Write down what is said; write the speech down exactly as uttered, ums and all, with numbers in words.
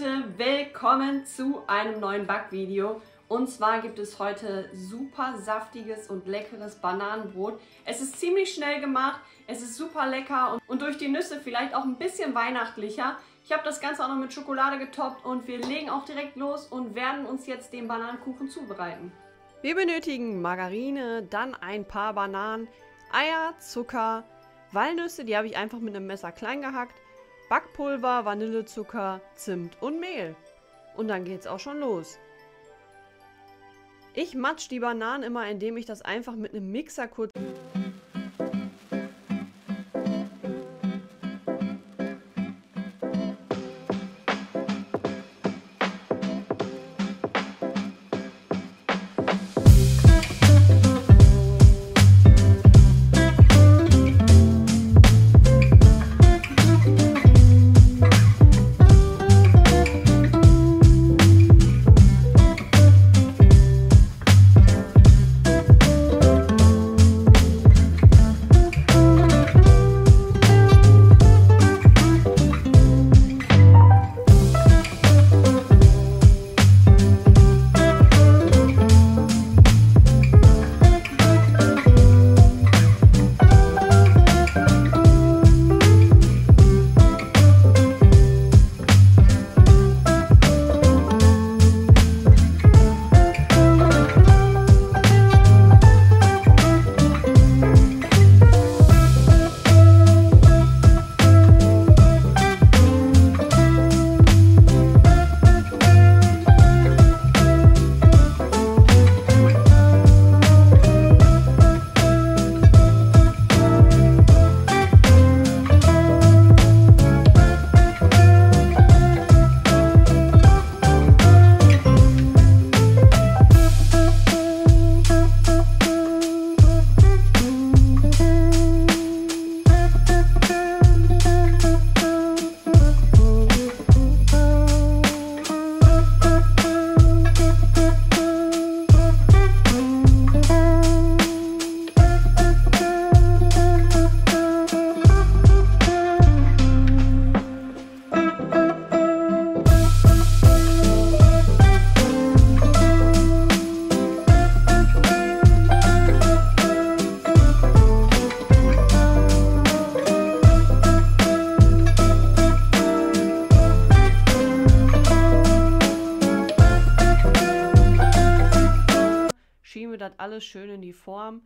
Leute, willkommen zu einem neuen Backvideo. Und zwar gibt es heute super saftiges und leckeres Bananenbrot. Es ist ziemlich schnell gemacht, es ist super lecker und, und durch die Nüsse vielleicht auch ein bisschen weihnachtlicher. Ich habe das Ganze auch noch mit Schokolade getoppt und wir legen auch direkt los und werden uns jetzt den Bananenkuchen zubereiten. Wir benötigen Margarine, dann ein paar Bananen, Eier, Zucker, Walnüsse, die habe ich einfach mit einem Messer klein gehackt, Backpulver, Vanillezucker, Zimt und Mehl. Und dann geht's auch schon los. Ich matsch die Bananen immer, indem ich das einfach mit einem Mixer kurz... Schieben wir das alles schön in die Form.